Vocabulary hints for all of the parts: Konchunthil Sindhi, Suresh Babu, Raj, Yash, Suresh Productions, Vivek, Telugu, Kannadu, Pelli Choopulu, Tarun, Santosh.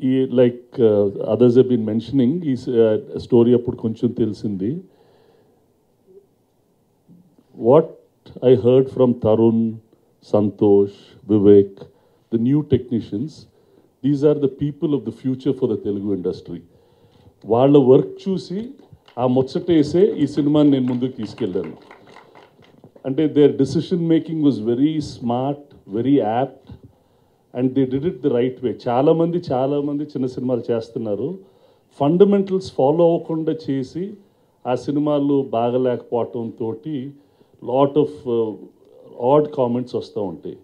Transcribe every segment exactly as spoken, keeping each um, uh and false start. he, like uh, others have been mentioning, is uh, a story about Konchunthil Sindhi. What I heard from Tarun, Santosh, Vivek, the new technicians, these are the people of the future for the Telugu industry. Vaalla work chusi aa mocchatese ee cinema ni nenu munduku teeskellaru. Ante their decision making was very smart, very apt, and they did it the right way. Chaala mandi chaala mandi chinna cinemalu chestunnaru, fundamentals follow avakunda chesi aa cinemalu baaga lekapottam toti lot of uh, odd comments vastha untayi.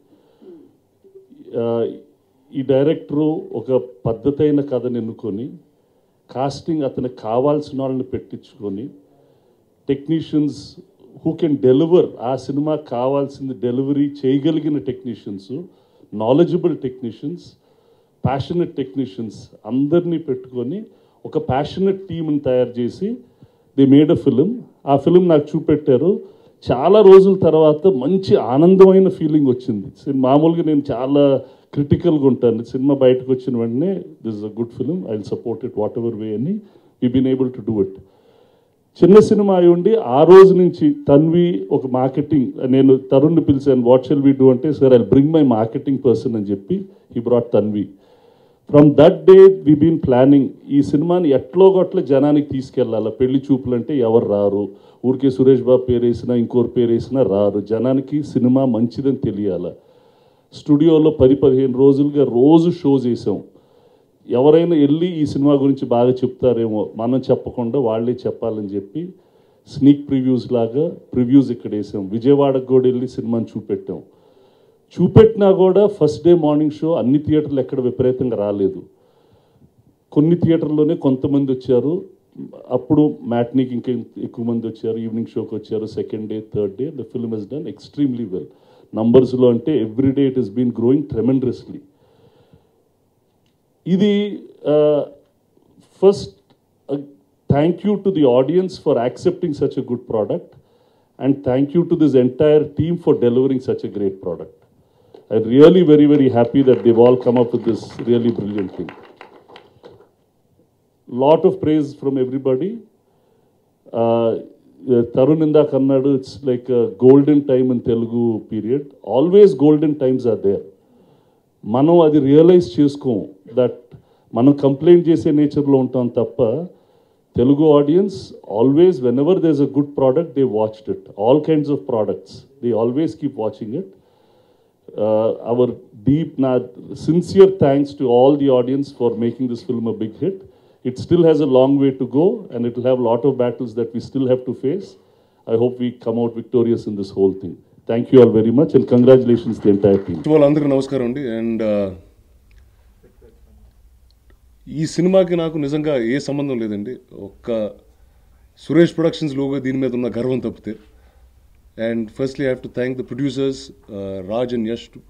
ఈ director ఒక పద్ధతైన కథను ఎన్నుకొని, casting అతనికి కావాల్సిన వాళ్ళని పెట్టించుకొని, technicians who can deliver, ఆ సినిమా కావాల్సింది డెలివరీ చేయగలిగిన technicians, knowledgeable technicians, passionate technicians అందరినీ పెట్టుకొని ఒక ప్యాషనెట్ టీమ్ని తయారు చేసి ది మేడ్ అ ఫిలిం. ఆ ఫిలిం నాకు చూపెట్టారు. చాలా రోజుల తర్వాత మంచి ఆనందమైన ఫీలింగ్ వచ్చింది. మామూలుగా నేను చాలా క్రిటికల్గా ఉంటాను, సినిమా బయటకు వచ్చిన వెంటనే this is a good film, I will support it whatever way అని we been able to do it. చిన్న సినిమా అయి ఉండి ఆ రోజు నుంచి తన్వి ఒక మార్కెటింగ్, నేను తరుణ్ని పిలిచాను, వాట్ షెల్ వీ డూ అంటే, sir I will bring my marketing person అని చెప్పి he brought Tanvi. From that day we been planning, ఈ సినిమాని ఎట్లో గట్ల జనానికి తీసుకెళ్ళాలి. పెళ్లి చూపులు అంటే ఎవరు రారు, ఊరికే సురేష్ బాబు పేరు వేసినా ఇంకోరు పేరు వేసినా రారు, జనానికి సినిమా మంచిదని తెలియాలి. స్టూడియోలో పది పదిహేను రోజులుగా రోజు షోస్ వేసాం. ఎవరైనా వెళ్ళి ఈ సినిమా గురించి బాగా చెప్తారేమో, మనం చెప్పకుండా వాళ్ళే చెప్పాలని చెప్పి స్నీక్ ప్రివ్యూస్ లాగా ప్రివ్యూస్ ఇక్కడ వేసాం. విజయవాడకు కూడా వెళ్ళి సినిమాని చూపెట్టాం. చూపెట్టినా కూడా ఫస్ట్ డే మార్నింగ్ షో అన్ని థియేటర్లు ఎక్కడ విపరీతంగా రాలేదు, కొన్ని థియేటర్లోనే కొంతమంది వచ్చారు. అప్పుడు మ్యాట్నీకి ఇంకా ఎక్కువ మంది వచ్చారు, ఈవినింగ్ షోకి వచ్చారు. Second day, third day the film has done extremely well. నంబర్స్లో అంటే every day it is been growing tremendously. ఇది first thank you to the audience for accepting such a good product, and thank you to this entire team for delivering such a great product. I really very very happy that they all come up with this really brilliant thing. Lot of praise from everybody. Uh, Tarun inda Kannadu, it's like a golden time in Telugu period. Always golden times are there. Manu adi realize chesko that manu complain jese nature lo untam tappa. Telugu audience always, whenever there's a good product, they watched it. All kinds of products, they always keep watching it. Uh, our deep, sincere thanks to all the audience for making this film a big hit. It still has a long way to go, and it will have a lot of battles that we still have to face. I hope we come out victorious in this whole thing. Thank you all very much, and congratulations to the entire team. To all, andhra namaskar undi. And ee cinema ki naaku nijanga ee sambandham ledandi. Okka Suresh Productions logo deen meeda unna garvam tappite. And firstly, I have to thank the producers, uh, Raj and Yash, to,